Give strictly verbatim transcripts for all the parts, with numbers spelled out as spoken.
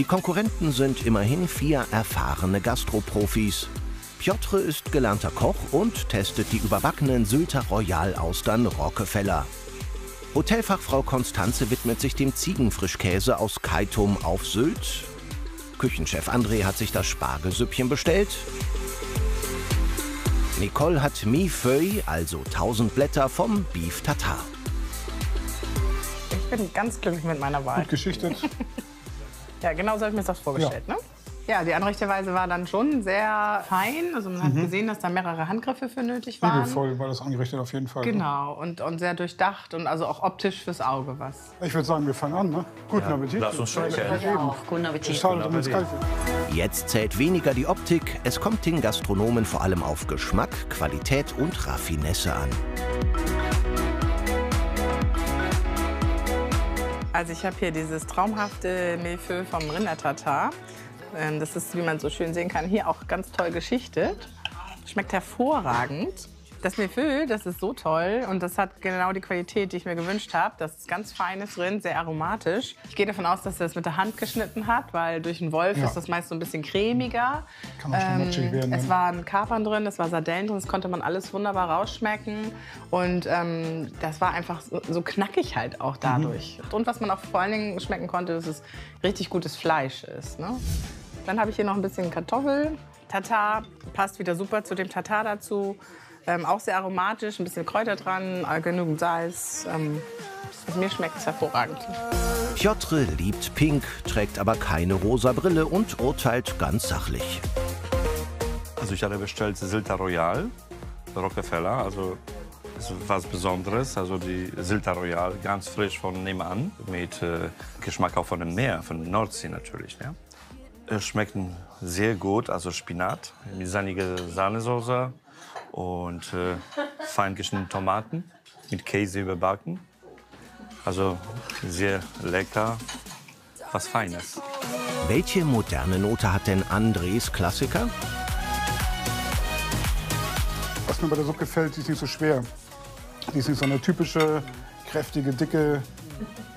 Die Konkurrenten sind immerhin vier erfahrene Gastroprofis. Pjotr ist gelernter Koch und testet die überbackenen Sylter Royal Austern Rockefeller. Hotelfachfrau Konstanze widmet sich dem Ziegenfrischkäse aus Keitum auf Sylt. Küchenchef André hat sich das Spargelsüppchen bestellt. Nicole hat Mille-feuille, also tausend Blätter vom Beef Tatar. Ich bin ganz glücklich mit meiner Wahl. Gut geschichtet. Ja, genau so habe ich mir das vorgestellt, ja. Ne? Ja, die Anrichteweise war dann schon sehr fein. Also man mhm. hat gesehen, dass da mehrere Handgriffe für nötig waren. Liebevoll war das angerichtet auf jeden Fall. Genau, ne? und, und sehr durchdacht und also auch optisch fürs Auge was. Ich würde sagen, wir fangen an, ne? Guten ja, Appetit. Lass uns schon ja, Guten Appetit. Guten Appetit. Jetzt zählt weniger die Optik. Es kommt den Gastronomen vor allem auf Geschmack, Qualität und Raffinesse an. Also ich habe hier dieses traumhafte Mille-feuille vom Rinder-Tatar. Das ist, wie man so schön sehen kann, hier auch ganz toll geschichtet. Schmeckt hervorragend. Das Mille-feuille, das ist so toll und das hat genau die Qualität, die ich mir gewünscht habe. Das ist ganz feines Rind, sehr aromatisch. Ich gehe davon aus, dass er das mit der Hand geschnitten hat, weil durch den Wolf ja. ist das meist so ein bisschen cremiger. Kann man schon matschig werden, ne? Es waren Kapern drin, es war Sardellen drin, das konnte man alles wunderbar rausschmecken. Und ähm, das war einfach so, so knackig halt auch dadurch. Mhm. Und was man auch vor allen Dingen schmecken konnte, dass es richtig gutes Fleisch ist, ne? Dann habe ich hier noch ein bisschen Kartoffel. Tatar passt wieder super zu dem Tatar dazu. Ähm, auch sehr aromatisch, ein bisschen Kräuter dran, genügend Salz. Ähm, mir schmeckt es hervorragend. Pjotr liebt Pink, trägt aber keine rosa Brille und urteilt ganz sachlich. Also ich hatte bestellt Sylter Royal, Rockefeller, also ist was Besonderes. Also die Sylter Royal, ganz frisch von nebenan, mit äh, Geschmack auch von dem Meer, von der Nordsee natürlich. Ne? Es schmeckt sehr gut, also Spinat, mit sandiger Sahnesoße. Und äh, fein geschnittene Tomaten mit Käse überbacken. Also sehr lecker, was Feines. Welche moderne Note hat denn Andres Klassiker? Was mir bei der Suppe gefällt, die ist nicht so schwer. Die ist nicht so eine typische, kräftige, dicke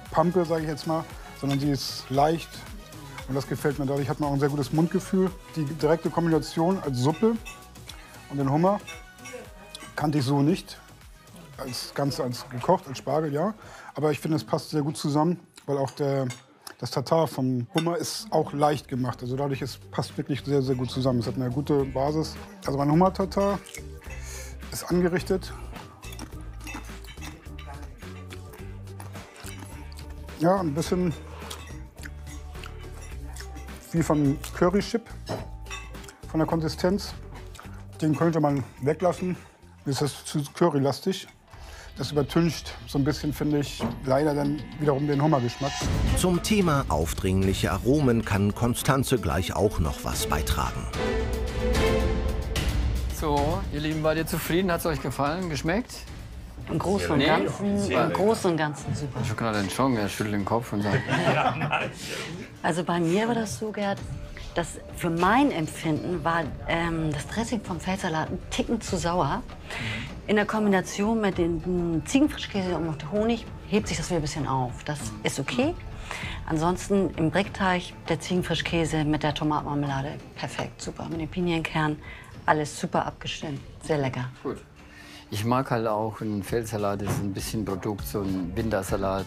Pampe, sage ich jetzt mal, sondern die ist leicht. Und das gefällt mir. Dadurch hat man auch ein sehr gutes Mundgefühl. Die direkte Kombination als Suppe und den Hummer kannte ich so nicht, als ganz als gekocht, als Spargel, ja. Aber ich finde, es passt sehr gut zusammen, weil auch der, das Tatar vom Hummer ist auch leicht gemacht. Also dadurch ist, passt wirklich sehr, sehr gut zusammen. Es hat eine gute Basis. Also mein Hummer-Tatar ist angerichtet. Ja, ein bisschen wie von Curry-Chip, von der Konsistenz. Den könnte man weglassen. Das ist zu currylastig. Das übertüncht so ein bisschen, finde ich, leider dann wiederum den Hummergeschmack. Zum Thema aufdringliche Aromen kann Konstanze gleich auch noch was beitragen. So, ihr Lieben, wart ihr zufrieden? Hat es euch gefallen? Geschmeckt? Im Großen und Ganzen, super. Im Großen und Ganzen super. Ich habe gerade den Schong, er schüttelt den Kopf und sagt. Also bei mir war das so, Gerhard. Das für mein Empfinden war ähm, das Dressing vom Feldsalat ein Ticken zu sauer. In der Kombination mit dem Ziegenfrischkäse und noch Honig hebt sich das wieder ein bisschen auf. Das ist okay. Ansonsten im Brickteig der Ziegenfrischkäse mit der Tomatenmarmelade perfekt, super. Mit dem Pinienkern alles super abgestimmt, sehr lecker. Gut. Ich mag halt auch einen Feldsalat, das ist ein bisschen Produkt, so ein Wintersalat,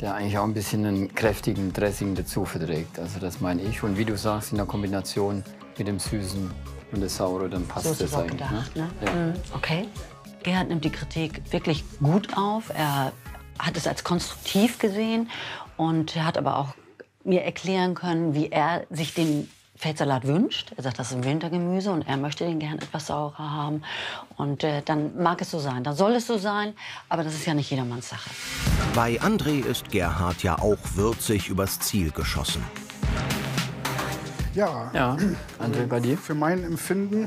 der eigentlich auch ein bisschen einen kräftigen Dressing dazu verträgt. Also das meine ich. Und wie du sagst, in der Kombination mit dem Süßen und dem Sauren, dann passt so das eigentlich. Gedacht, ne? Ne? Ja. Mhm. Okay. Gerhard nimmt die Kritik wirklich gut auf. Er hat es als konstruktiv gesehen und hat aber auch mir erklären können, wie er sich den Feldsalat wünscht. Er sagt, das ist ein Wintergemüse und er möchte den gern etwas saurer haben. Und äh, dann mag es so sein, dann soll es so sein, aber das ist ja nicht jedermanns Sache. Bei André ist Gerhard ja auch würzig übers Ziel geschossen. Ja, ja. André, bei dir? Für mein Empfinden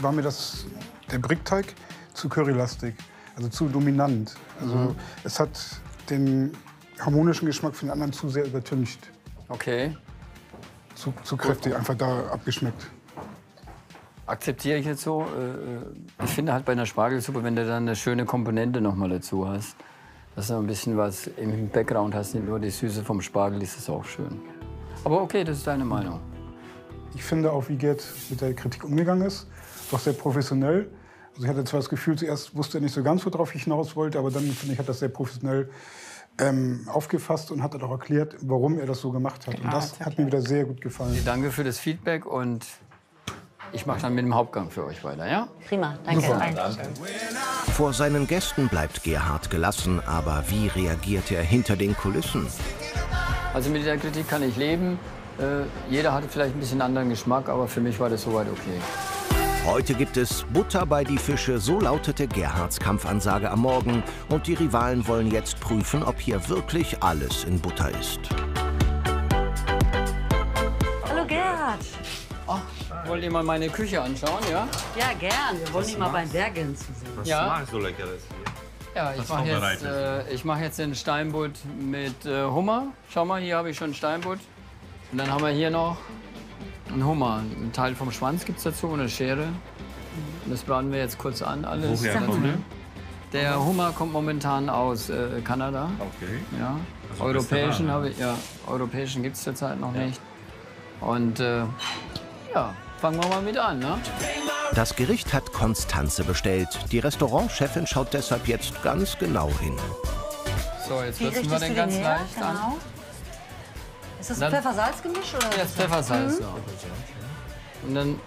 war mir das, der Brickteig zu currylastig, also zu dominant. Also mhm. es hat den harmonischen Geschmack von den anderen zu sehr übertüncht. Okay. Zu, zu kräftig, einfach da abgeschmeckt. Akzeptiere ich jetzt so. Ich finde halt bei einer Spargelsuppe, wenn du dann eine schöne Komponente noch mal dazu hast, dass du ein bisschen was im Background hast, nicht nur die Süße vom Spargel, ist es auch schön. Aber okay, das ist deine Meinung. Ich finde auch, wie Gerd mit der Kritik umgegangen ist, doch sehr professionell. Also ich hatte zwar das Gefühl, zuerst wusste er nicht so ganz, worauf ich hinaus wollte, aber dann, finde ich, hat das sehr professionell ähm, aufgefasst und hat dann auch erklärt, warum er das so gemacht hat. Klar, und das hat mir wieder sehr gut gefallen. Danke für das Feedback und ich mache dann mit dem Hauptgang für euch weiter, ja? Prima, danke. Danke. Vor seinen Gästen bleibt Gerhard gelassen, aber wie reagiert er hinter den Kulissen? Also mit der Kritik kann ich leben. Äh, jeder hatte vielleicht ein bisschen anderen Geschmack, aber für mich war das soweit okay. Heute gibt es Butter bei die Fische, so lautete Gerhards Kampfansage am Morgen. Und die Rivalen wollen jetzt prüfen, ob hier wirklich alles in Butter ist. Hallo Gerhard. Ach, wollt ihr mal meine Küche anschauen, ja? Ja, gern. Wir wollen die mal beim Bergen zu sehen. Was ja. Machst du Leckeres hier? Ja, ich mache jetzt, äh, ich mach jetzt den Steinbutt mit äh, Hummer. Schau mal, hier habe ich schon einen Steinbutt. Und dann haben wir hier noch einen Hummer. Ein Teil vom Schwanz gibt es dazu, eine Schere. Und das braten wir jetzt kurz an, alles. Woher kommt der? Der Hummer kommt momentan aus äh, Kanada. Okay. Ja. Also europäischen habe ich, ja, europäischen gibt es zurzeit noch ja. nicht. Und äh, ja, fangen wir mal mit an, ne? Das Gericht hat Konstanze bestellt. Die Restaurantchefin schaut deshalb jetzt ganz genau hin. So, jetzt würzen wir den ganz den leicht genau. an. Ist das ein Pfeffer-Salz-Gemisch? Ja, Pfeffersalz. Mhm. Und dann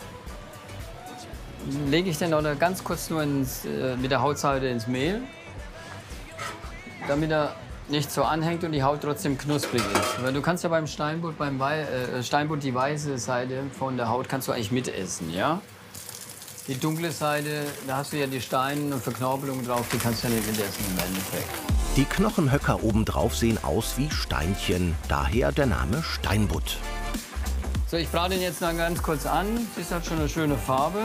lege ich den noch ganz kurz nur ins, äh, mit der Hautseite ins Mehl, damit er nicht so anhängt und die Haut trotzdem knusprig ist. Weil du kannst ja beim Steinbutt, beim Wei äh, Steinbutt die weiße Seite von der Haut kannst du eigentlich mitessen, ja? Die dunkle Seite, da hast du ja die Steine und Verknorpelungen drauf, die kannst du ja nicht mitessen im Endeffekt. Die Knochenhöcker obendrauf sehen aus wie Steinchen, daher der Name Steinbutt. So, ich brate ihn jetzt dann ganz kurz an. Das hat schon eine schöne Farbe.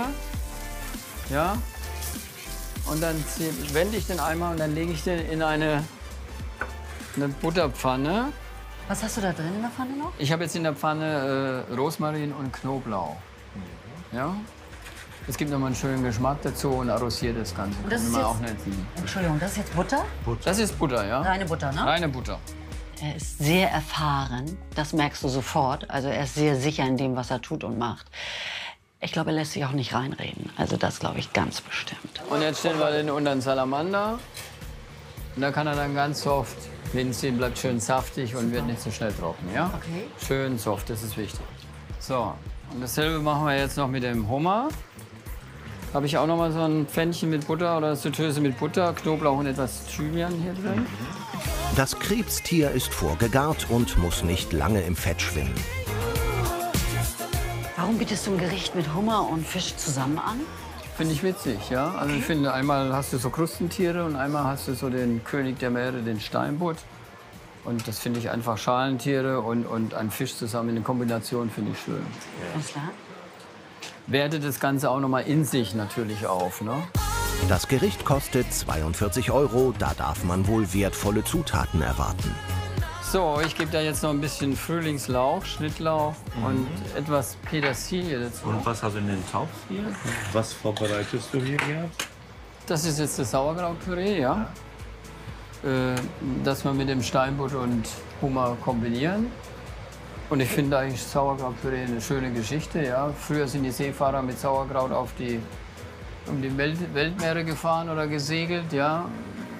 Ja. Und dann wende ich den einmal und dann lege ich den in eine, eine Butterpfanne. Was hast du da drin in der Pfanne noch? Ich habe jetzt in der Pfanne äh, Rosmarin und Knoblauch. Ja. Es gibt nochmal einen schönen Geschmack dazu und arrosiert das Ganze. Und das ist jetzt, auch nicht Entschuldigung, das ist jetzt Butter? Butter? Das ist Butter, ja. Reine Butter, ne? Reine Butter. Er ist sehr erfahren, das merkst du sofort. Also er ist sehr sicher in dem, was er tut und macht. Ich glaube, er lässt sich auch nicht reinreden. Also das glaube ich ganz bestimmt. Und jetzt stellen wir den unter den Salamander. Und da kann er dann ganz soft hinziehen, bleibt schön saftig und wird nicht so schnell trocken, ja? Okay. Schön soft, das ist wichtig. So, und dasselbe machen wir jetzt noch mit dem Hummer. Habe ich auch noch mal so ein Pfännchen mit Butter oder Sütöse mit Butter, Knoblauch und etwas Thymian hier drin. Das Krebstier ist vorgegart und muss nicht lange im Fett schwimmen. Warum bietest du ein Gericht mit Hummer und Fisch zusammen an? Finde ich witzig, ja. Also ich finde, einmal hast du so Krustentiere und einmal hast du so den König der Meere, den Steinbutt. Und das finde ich einfach Schalentiere und, und ein Fisch zusammen in Kombination finde ich schön. Alles klar. Wertet das Ganze auch noch mal in sich natürlich auf, ne? Das Gericht kostet zweiundvierzig Euro, da darf man wohl wertvolle Zutaten erwarten. So, ich gebe da jetzt noch ein bisschen Frühlingslauch, Schnittlauch mhm. und etwas Petersilie dazu. Und was hast du in den Topf hier? Was vorbereitest du hier, Gerhard? Das ist jetzt das Sauerkrautpüree, ja. ja. Äh, das wir mit dem Steinbutt und Hummer kombinieren. Und ich finde eigentlich Sauerkrautpüree eine schöne Geschichte. Ja. Früher sind die Seefahrer mit Sauerkraut auf die, um die Welt, Weltmeere gefahren oder gesegelt. Ja.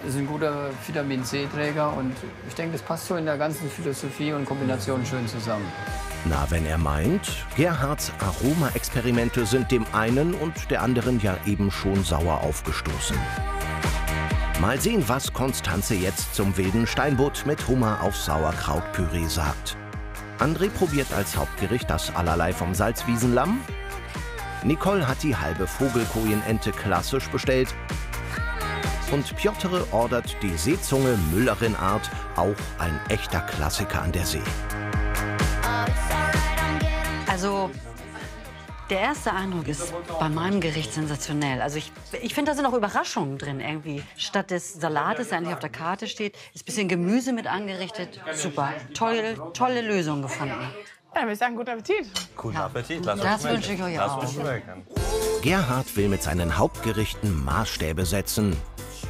Ist ein guter Vitamin-C-Träger und ich denke, das passt so in der ganzen Philosophie und Kombination schön zusammen. Na, wenn er meint, Gerhards Aroma-Experimente sind dem einen und der anderen ja eben schon sauer aufgestoßen. Mal sehen, was Konstanze jetzt zum wilden Steinbutt mit Hummer auf Sauerkrautpüree sagt. André probiert als Hauptgericht das Allerlei vom Salzwiesenlamm. Nicole hat die halbe Vogelkojenente klassisch bestellt. Und Pjotr ordert die Seezunge Müllerinart, auch ein echter Klassiker an der See. Also, der erste Eindruck ist bei meinem Gericht sensationell. Also ich, ich finde, da sind auch Überraschungen drin irgendwie. Statt des Salates, der eigentlich auf der Karte steht, ist ein bisschen Gemüse mit angerichtet. Super, tolle, tolle Lösung gefunden. Ja, dann würde ich sagen, guten Appetit. Guten Appetit, lass uns das wünsche ich euch auch. Gerhard will mit seinen Hauptgerichten Maßstäbe setzen.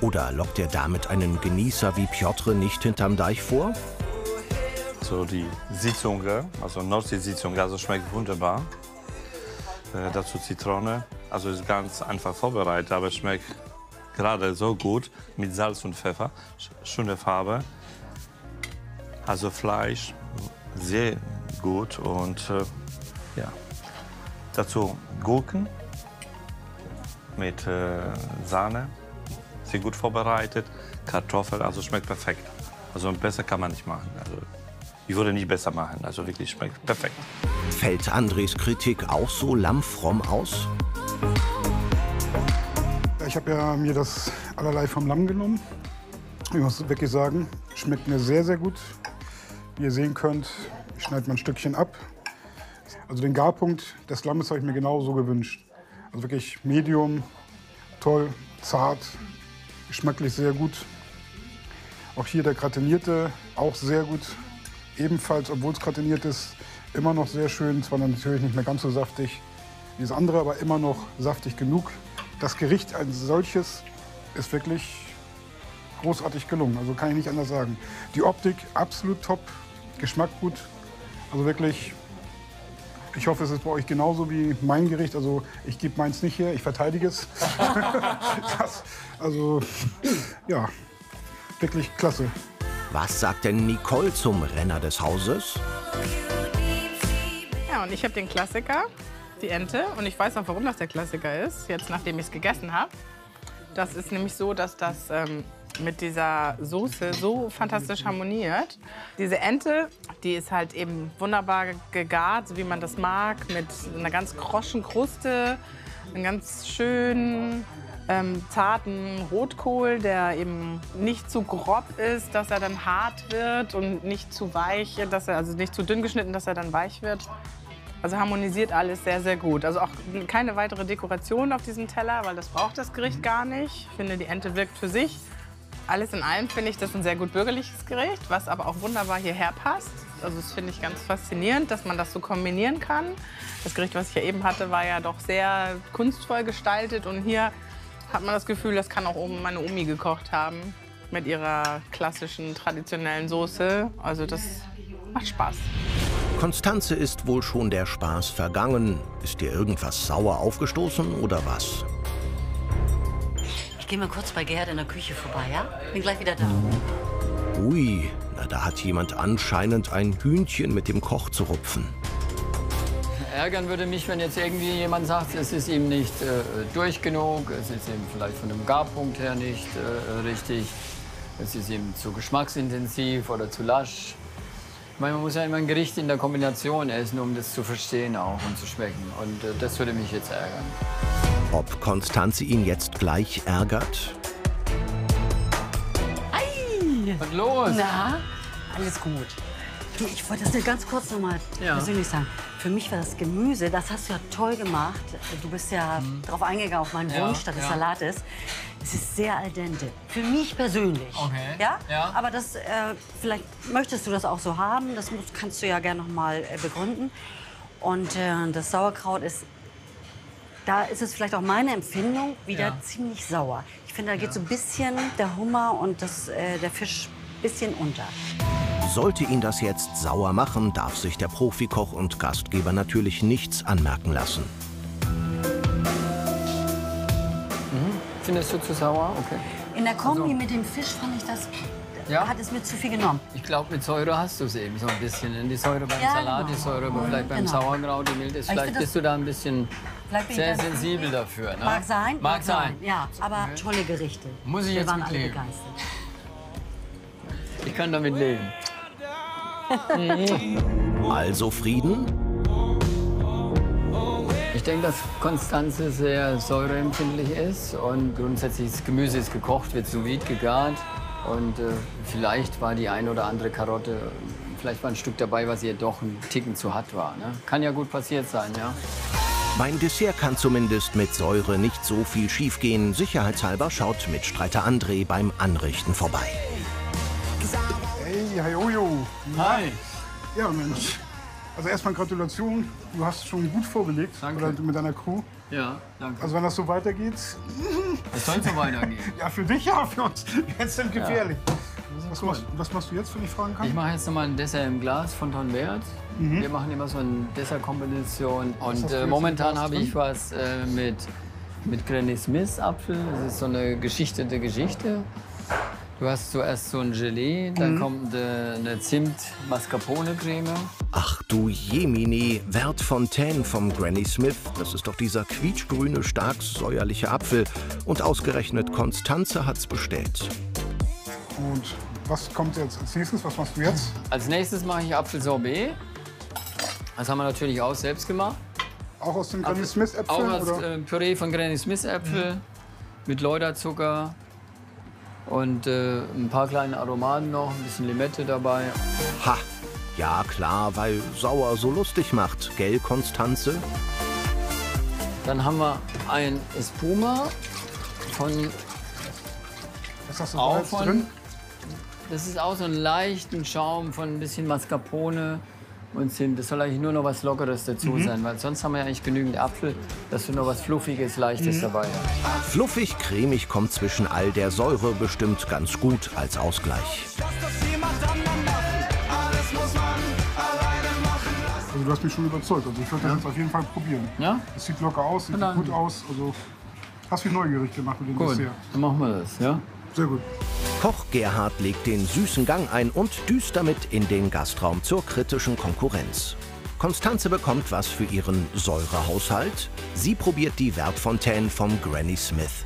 Oder lockt er damit einen Genießer wie Pjotr nicht hinterm Deich vor? so die Seezunge, also Nordsee-Seezunge, also schmeckt wunderbar. Äh, dazu Zitrone, also ist ganz einfach vorbereitet, aber schmeckt gerade so gut mit Salz und Pfeffer, schöne Farbe. Also Fleisch, sehr gut und äh, ja. Dazu Gurken mit äh, Sahne, sehr gut vorbereitet. Kartoffeln, also schmeckt perfekt. Also besser kann man nicht machen. Also ich würde nicht besser machen, also wirklich schmeckt perfekt. Fällt Andres Kritik auch so lammfromm aus? Ich habe ja mir das allerlei vom Lamm genommen. Ich muss wirklich sagen, schmeckt mir sehr, sehr gut. Wie ihr sehen könnt, ich schneide mal ein Stückchen ab. Also den Garpunkt des Lammes habe ich mir genau so gewünscht. Also wirklich medium, toll, zart, geschmacklich sehr gut. Auch hier der gratinierte, auch sehr gut. Ebenfalls, obwohl es gratiniert ist, immer noch sehr schön. Zwar natürlich nicht mehr ganz so saftig wie das andere, aber immer noch saftig genug. Das Gericht als solches ist wirklich großartig gelungen, also kann ich nicht anders sagen. Die Optik absolut top, Geschmack gut, also wirklich. Ich hoffe, es ist bei euch genauso wie mein Gericht. Also ich gebe meins nicht her, ich verteidige es. das, also ja, wirklich klasse. Was sagt denn Nicole zum Renner des Hauses? Ja, und ich habe den Klassiker, die Ente. Und ich weiß auch, warum das der Klassiker ist, jetzt nachdem ich es gegessen habe. Das ist nämlich so, dass das ähm, mit dieser Soße so fantastisch harmoniert. Diese Ente, die ist halt eben wunderbar gegart, so wie man das mag, mit einer ganz kroschen Kruste, einem ganz schönen, ähm, zarten Rotkohl, der eben nicht zu grob ist, dass er dann hart wird und nicht zu weich, dass er, also nicht zu dünn geschnitten, dass er dann weich wird. Also harmonisiert alles sehr, sehr gut. Also auch keine weitere Dekoration auf diesem Teller, weil das braucht das Gericht gar nicht. Ich finde, die Ente wirkt für sich. Alles in allem finde ich das ein sehr gut bürgerliches Gericht, was aber auch wunderbar hierher passt. Also das finde ich ganz faszinierend, dass man das so kombinieren kann. Das Gericht, was ich ja eben hatte, war ja doch sehr kunstvoll gestaltet. Und hier hat man das Gefühl, das kann auch meine Omi gekocht haben mit ihrer klassischen, traditionellen Soße. Also das macht Spaß. Konstanze ist wohl schon der Spaß vergangen. Ist dir irgendwas sauer aufgestoßen oder was? Ich gehe mal kurz bei Gerhard in der Küche vorbei, ja? Bin gleich wieder da. Ui, na da hat jemand anscheinend ein Hühnchen mit dem Koch zu rupfen. Ärgern würde mich, wenn jetzt irgendwie jemand sagt, es ist ihm nicht äh, durch genug, es ist ihm vielleicht von dem Garpunkt her nicht äh, richtig, es ist ihm zu geschmacksintensiv oder zu lasch. Ich meine, man muss ja immer ein Gericht in der Kombination essen, um das zu verstehen auch und zu schmecken. Und äh, das würde mich jetzt ärgern. Ob Konstanze ihn jetzt gleich ärgert? Ei! Was los? Na, alles gut. Du, ich wollte das dir ganz kurz noch mal ja. persönlich sagen. Für mich war das Gemüse, das hast du ja toll gemacht. Du bist ja mhm. drauf eingegangen, auf meinen Wunsch, ja, dass ja. es Salat ist. Es ist sehr al dente. Für mich persönlich. Okay. Ja? Ja. Aber das, äh, vielleicht möchtest du das auch so haben. Das musst, kannst du ja gerne noch mal äh, begründen. Und äh, das Sauerkraut ist... Da ist es vielleicht auch meine Empfindung wieder ja. ziemlich sauer. Ich finde, da geht ja. so ein bisschen der Hummer und das, äh, der Fisch ein bisschen unter. Sollte ihn das jetzt sauer machen, darf sich der Profikoch und Gastgeber natürlich nichts anmerken lassen. Mhm. Findest du zu sauer? Okay. In der Kombi also. mit dem Fisch fand ich das... Ja? Hat es mir zu viel genommen. Ich glaube, mit Säure hast du es eben so ein bisschen. Die Säure beim ja, Salat, genau. die Säure und vielleicht beim genau. Sauerkraut, die Milde ist. Vielleicht bist du da ein bisschen sehr sensibel dafür. Ne? Mag sein. Mag sein. Ja, aber tolle Gerichte. Muss ich Wir jetzt waren alle begeistert. Ich kann damit leben. Also Frieden? Ich denke, dass Konstanze sehr säureempfindlich ist. Und grundsätzlich das Gemüse ist gekocht, wird sous vide gegart. Und äh, vielleicht war die ein oder andere Karotte, vielleicht war ein Stück dabei, was ihr doch einen Ticken zu hart war. Ne? Kann ja gut passiert sein, ja. Beim Dessert kann zumindest mit Säure nicht so viel schiefgehen. Sicherheitshalber schaut Mitstreiter André beim Anrichten vorbei. Hey, hi, ojo. Hi. Ja, Mensch. Also erstmal Gratulation. Du hast schon gut vorgelegt. Danke. Oder mit deiner Crew. Ja, danke. Also wenn das so weitergeht... Es soll so weitergehen. Ja, für dich, ja, für uns. Jetzt sind gefährlich. Ja. Was, cool. machst, was machst du jetzt, wenn ich fragen kann? Ich mache jetzt nochmal ein Dessert im Glas von Ton Vert. Mhm. Wir machen immer so eine Dessert-Kombination. Und äh, momentan habe ich was äh, mit, mit Granny Smith Apfel. Das ist so eine geschichtete Geschichte. Du hast zuerst so ein Gelee, dann mhm. kommt äh, eine Zimt-Mascarpone-Creme. Ach du Jemini, Vert Fontaine vom Granny Smith. Das ist doch dieser quietschgrüne, stark säuerliche Apfel. Und ausgerechnet Konstanze hat's bestellt. Gut, was kommt jetzt als nächstes? Was machst du jetzt? Als nächstes mache ich Apfelsorbet. Das haben wir natürlich auch selbst gemacht. Auch aus den Granny Smith Äpfeln? Auch als äh, Püree von Granny Smith Äpfel mhm. mit Läuterzucker. Und äh, ein paar kleine Aromaten noch, ein bisschen Limette dabei. Ha! Ja, klar, weil sauer so lustig macht, gell, Konstanze? Dann haben wir ein Espuma von... Was hast du da jetzt drin? Das ist auch so ein leichten Schaum von ein bisschen Mascarpone und Zimt. Das soll eigentlich nur noch was Lockeres dazu mhm. sein, weil sonst haben wir ja eigentlich genügend Apfel, dass du noch was Fluffiges, Leichtes mhm. dabei hast. Fluffig, cremig kommt zwischen all der Säure bestimmt ganz gut als Ausgleich. Also du hast mich schon überzeugt. Also ich würde das jetzt auf jeden Fall probieren. Ja? Es sieht locker aus, sieht gut aus. Also hast mich neugierig gemacht mit dem Dessert. Gut, dann machen wir das, ja? Sehr gut. Koch Gerhard legt den süßen Gang ein und düst damit in den Gastraum zur kritischen Konkurrenz. Konstanze bekommt was für ihren Säurehaushalt. Sie probiert die Vert Fontaine vom Granny Smith.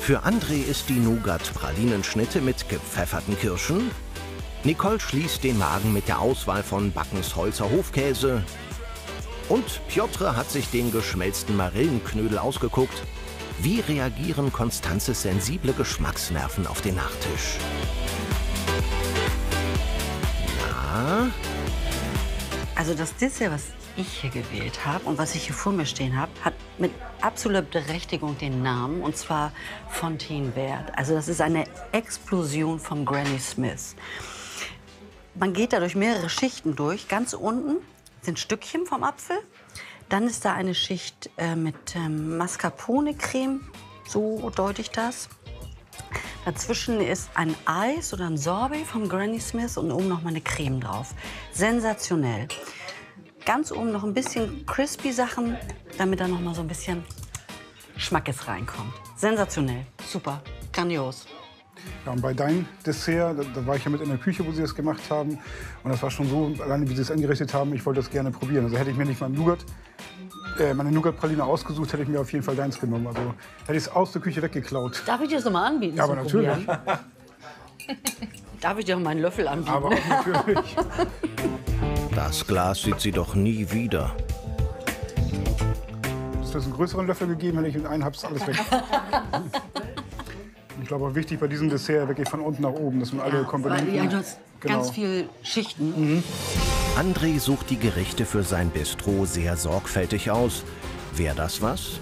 Für André ist die Nougat-Pralinenschnitte mit gepfefferten Kirschen. Nicole schließt den Magen mit der Auswahl von Backensholzer Hofkäse. Und Pjotr hat sich den geschmelzten Marillenknödel ausgeguckt. Wie reagieren Konstanzes sensible Geschmacksnerven auf den Nachtisch? Na? Also das Dessert, was ich hier gewählt habe und was ich hier vor mir stehen habe, hat mit absoluter Berechtigung den Namen, und zwar Fontainebleau. Also das ist eine Explosion vom Granny Smith. Man geht da durch mehrere Schichten durch. Ganz unten sind Stückchen vom Apfel. Dann ist da eine Schicht äh, mit ähm, Mascarpone-Creme, so deute ich das. Dazwischen ist ein Eis oder ein Sorbet vom Granny Smith und oben noch mal eine Creme drauf. Sensationell. Ganz oben noch ein bisschen crispy Sachen, damit da noch mal so ein bisschen Schmackes reinkommt. Sensationell, super, grandios. Ja, und bei deinem Dessert, da, da war ich ja mit in der Küche, wo sie das gemacht haben. Und das war schon so, alleine wie sie es angerichtet haben, ich wollte das gerne probieren. Also hätte ich mir nicht mal Nougat, äh, meine Nougat-Praline ausgesucht, hätte ich mir auf jeden Fall deins genommen. Also hätte ich es aus der Küche weggeklaut. Darf ich dir das noch mal anbieten? Ja, aber natürlich. Darf ich dir auch meinen Löffel anbieten? Aber auch natürlich. Das Glas sieht sie doch nie wieder. Hättest du das einen größeren Löffel gegeben, hätte ich mit einem hab's alles weg. Ich glaube, auch wichtig bei diesem Dessert wirklich von unten nach oben, dass man alle ja, Komponenten... Ja, du hast genau. ganz viele Schichten. Mhm. André sucht die Gerichte für sein Bistro sehr sorgfältig aus. Wäre das was?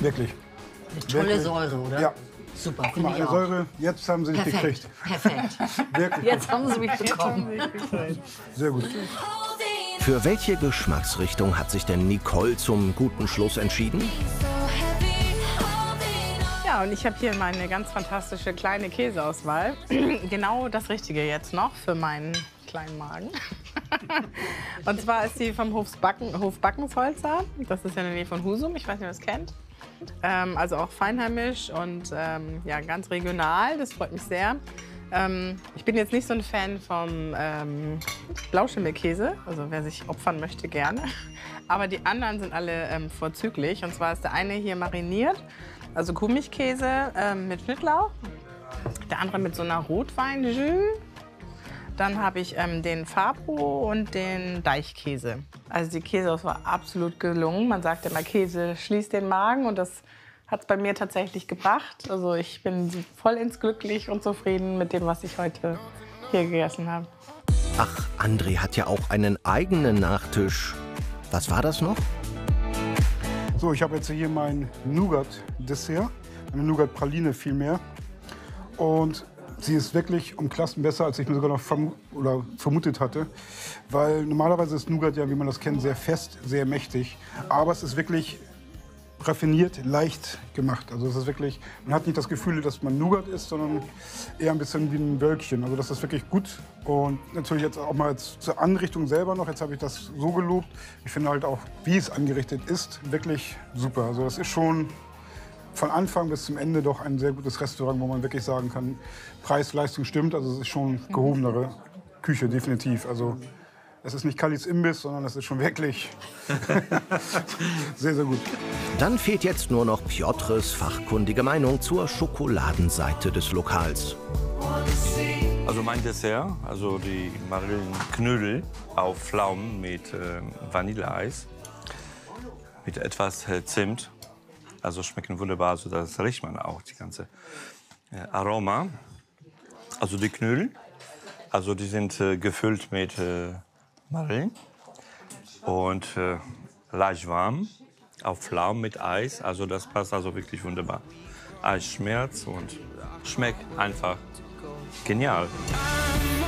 Wirklich. Eine tolle wirklich. Säure, oder? Ja. Super, finde ich auch. Säure, jetzt haben sie mich gekriegt. Perfekt. Wirklich. Jetzt haben sie mich bekommen. Sehr gut. Für welche Geschmacksrichtung hat sich denn Nicole zum guten Schluss entschieden? Ja, und ich habe hier meine ganz fantastische kleine Käseauswahl. Genau das Richtige jetzt noch für meinen kleinen Magen. Und zwar ist sie vom Hof Backensholzer. Das ist ja in der Nähe von Husum. Ich weiß nicht, ob ihr das kennt. Ähm, also auch feinheimisch und ähm, ja, ganz regional. Das freut mich sehr. Ähm, ich bin jetzt nicht so ein Fan vom ähm, Blauschimmelkäse. Also wer sich opfern möchte, gerne. Aber die anderen sind alle ähm, vorzüglich. Und zwar ist der eine hier mariniert. Also Kumichkäse ähm, mit Schnittlauch, der andere mit so einer Rotwein-Jus. Dann habe ich ähm, den Fabo und den Deichkäse. Also die Käseauswahl war absolut gelungen. Man sagt immer, Käse schließt den Magen, und das hat es bei mir tatsächlich gebracht. Also ich bin vollends glücklich und zufrieden mit dem, was ich heute hier gegessen habe. Ach, André hat ja auch einen eigenen Nachtisch. Was war das noch? So, ich habe jetzt hier mein Nougat-Dessert, eine Nougat-Praline vielmehr. Und sie ist wirklich um Klassen besser, als ich mir sogar noch verm oder vermutet hatte. Weil normalerweise ist Nougat ja, wie man das kennt, sehr fest, sehr mächtig. Aber es ist wirklich raffiniert, leicht gemacht. Also es ist wirklich, man hat nicht das Gefühl, dass man Nougat isst, sondern eher ein bisschen wie ein Wölkchen. Also das ist wirklich gut. Und natürlich jetzt auch mal jetzt zur Anrichtung selber noch. Jetzt habe ich das so gelobt. Ich finde halt auch, wie es angerichtet ist, wirklich super. Also das ist schon von Anfang bis zum Ende doch ein sehr gutes Restaurant, wo man wirklich sagen kann, Preis, Leistung stimmt. Also es ist schon gehobenere Küche, definitiv. Also es ist nicht Kallis Imbiss, sondern es ist schon wirklich sehr, sehr gut. Dann fehlt jetzt nur noch Pjotres fachkundige Meinung zur Schokoladenseite des Lokals. Also mein Dessert, also die Marillenknödel auf Pflaumen mit äh, Vanilleeis, mit etwas äh, Zimt. Also schmecken wunderbar, also das riecht man auch, die ganze äh, Aroma. Also die Knödel, also die sind äh, gefüllt mit äh, Marillen und äh, leicht warm, auf Pflaumen mit Eis, also das passt also wirklich wunderbar. Eisschmerz und schmeckt einfach genial.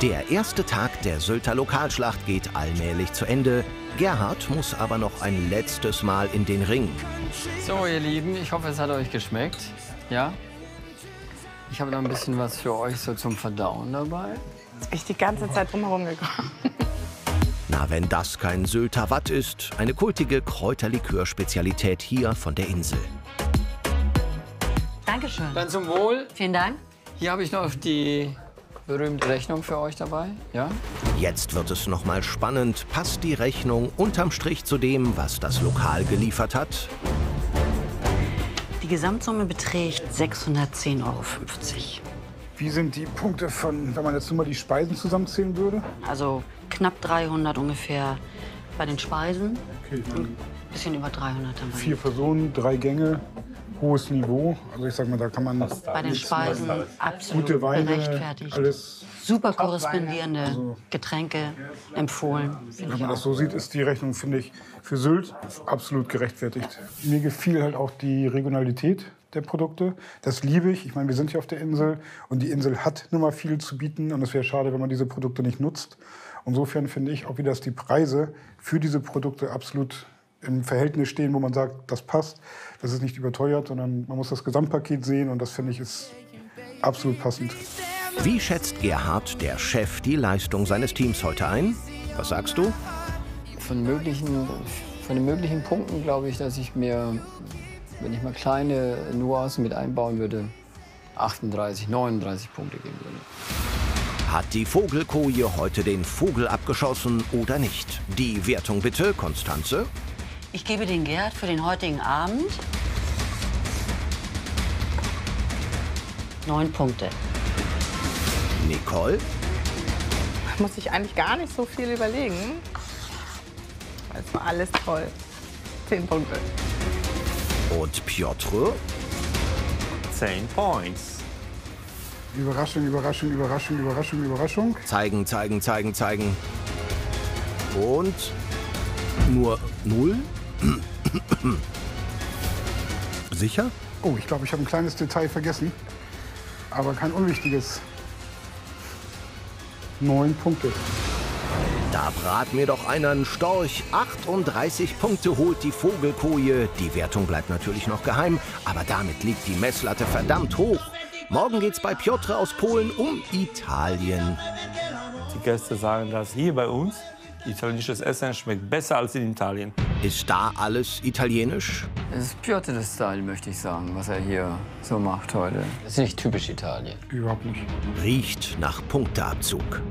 Der erste Tag der Sylter Lokalschlacht geht allmählich zu Ende. Gerhard muss aber noch ein letztes Mal in den Ring. So, ihr Lieben, ich hoffe, es hat euch geschmeckt. Ja? Ich habe noch ein bisschen was für euch so zum Verdauen dabei. Jetzt bin ich die ganze Zeit drumherum gekommen. Na, wenn das kein Sylter Watt ist, eine kultige Kräuterlikör-Spezialität hier von der Insel. Dankeschön. Dann zum Wohl. Vielen Dank. Hier habe ich noch die berühmte Rechnung für euch dabei. Ja? Jetzt wird es noch mal spannend. Passt die Rechnung unterm Strich zu dem, was das Lokal geliefert hat? Die Gesamtsumme beträgt sechshundertzehn Euro fünfzig. Wie sind die Punkte von, wenn man jetzt nur mal die Speisen zusammenzählen würde? Also knapp dreihundert ungefähr bei den Speisen. Okay, ein bisschen über dreihundert haben wir. Vier Personen, drei Gänge, hohes Niveau. Also ich sag mal, da kann man bei den Speisen absolut gute Weine, gerechtfertigt. Alles super korrespondierende also, Getränke empfohlen. Wenn man das so sieht, ist die Rechnung, finde ich, für Sylt absolut gerechtfertigt. Ja. Mir gefiel halt auch die Regionalität der Produkte. Das liebe ich. Ich meine, wir sind hier auf der Insel und die Insel hat nun mal viel zu bieten und es wäre schade, wenn man diese Produkte nicht nutzt. Insofern finde ich auch wieder, dass die Preise für diese Produkte absolut im Verhältnis stehen, wo man sagt, das passt, das ist nicht überteuert, sondern man muss das Gesamtpaket sehen und das finde ich ist absolut passend. Wie schätzt Gerhard, der Chef, die Leistung seines Teams heute ein? Was sagst du? Von möglichen, von den möglichen Punkten glaube ich, dass ich mir, wenn ich mal kleine Nuancen mit einbauen würde, achtunddreißig, neununddreißig Punkte geben würde. Hat die Vogelkoje heute den Vogel abgeschossen oder nicht? Die Wertung bitte, Konstanze. Ich gebe den Gerhard für den heutigen Abend neun Punkte. Nicole? Da muss ich eigentlich gar nicht so viel überlegen. Es war alles toll. Zehn Punkte. Und Pjotr? Zehn Points. Überraschung, Überraschung, Überraschung, Überraschung, Überraschung. Zeigen, zeigen, zeigen, zeigen. Und nur null? Sicher? Oh, ich glaube, ich habe ein kleines Detail vergessen. Aber kein unwichtiges. Neun Punkte. Da brat mir doch einer einen Storch. achtunddreißig Punkte holt die Vogelkoje. Die Wertung bleibt natürlich noch geheim, aber damit liegt die Messlatte verdammt hoch. Morgen geht's bei Pjotr aus Polen um Italien. Die Gäste sagen, dass hier bei uns italienisches Essen schmeckt besser als in Italien. Ist da alles italienisch? Es ist Pjotrs Style, möchte ich sagen, was er hier so macht heute. Das ist nicht typisch Italien. Überhaupt nicht. Riecht nach Punkteabzug.